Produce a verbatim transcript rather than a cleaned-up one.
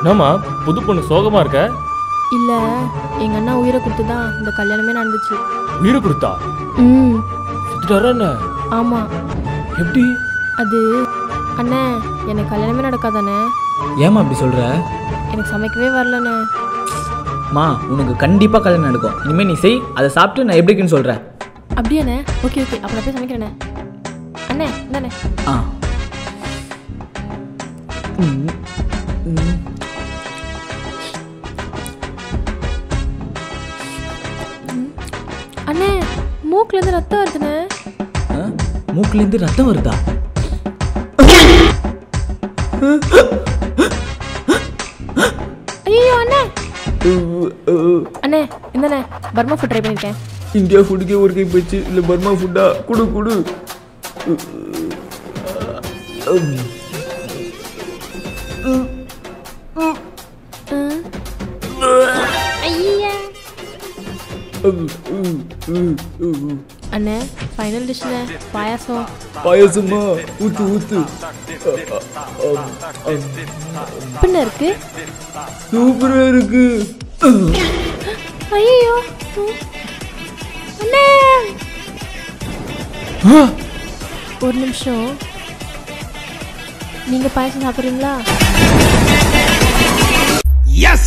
என்னம்மா புது பொண்ணு சோகமா இருக்க? இல்ல, எங்க அண்ணா உயிரை கொடுத்துதான் இந்த கல்யாணமே நடந்துச்சு. உயிரை கொடுத்தா? ம். சுத்திட்டாரா என்ன? ஆமா. எப்படி? அது அண்ணா எனக்கு கல்யாணமே நடக்காதானே. ஏமா அப்படி சொல்ற? எனக்கு சமைக்கவே வரலண்ணே. மா உனக்கு கண்டிப்பா கல்யாணம் நடக்கும். இனிமே நீ செய், அதை சாப்பிட்டு நான் எப்படின்னு சொல்றேன். அப்படியாண்ணே? ஓகே ஓகே, அப்ப நான் போய் சமைக்கிறேண்ணே. அண்ணே இந்தாண்ணே. ஆ ம் ம் அண்ணே மூக்குலேருந்து ரத்தம் வருதுண்ணே. மூக்குலேருந்து ரத்தம் வருதா? ஐயோ அண்ணே அண்ணே இந்தண்ணே பர்மா ஃபுட் ட்ரை பண்ணியிருக்கேன். இந்தியா ஃபுட்டுக்கே ஒரு கை போச்சு, இல்லை பர்மா ஃபுட்டா? குடு குடு. அண்ணே ஃபைனல் டிஷ்ல பாயாசம். பாயாசமா? ஊத்து ஊத்து. பின்ன இருக்கு, சூப்பரா இருக்கு. ஐயோ அண்ணே ஒரு நிமிஷம், நீங்க பாயாசம் சாப்பிடுறீங்களா? எஸ்.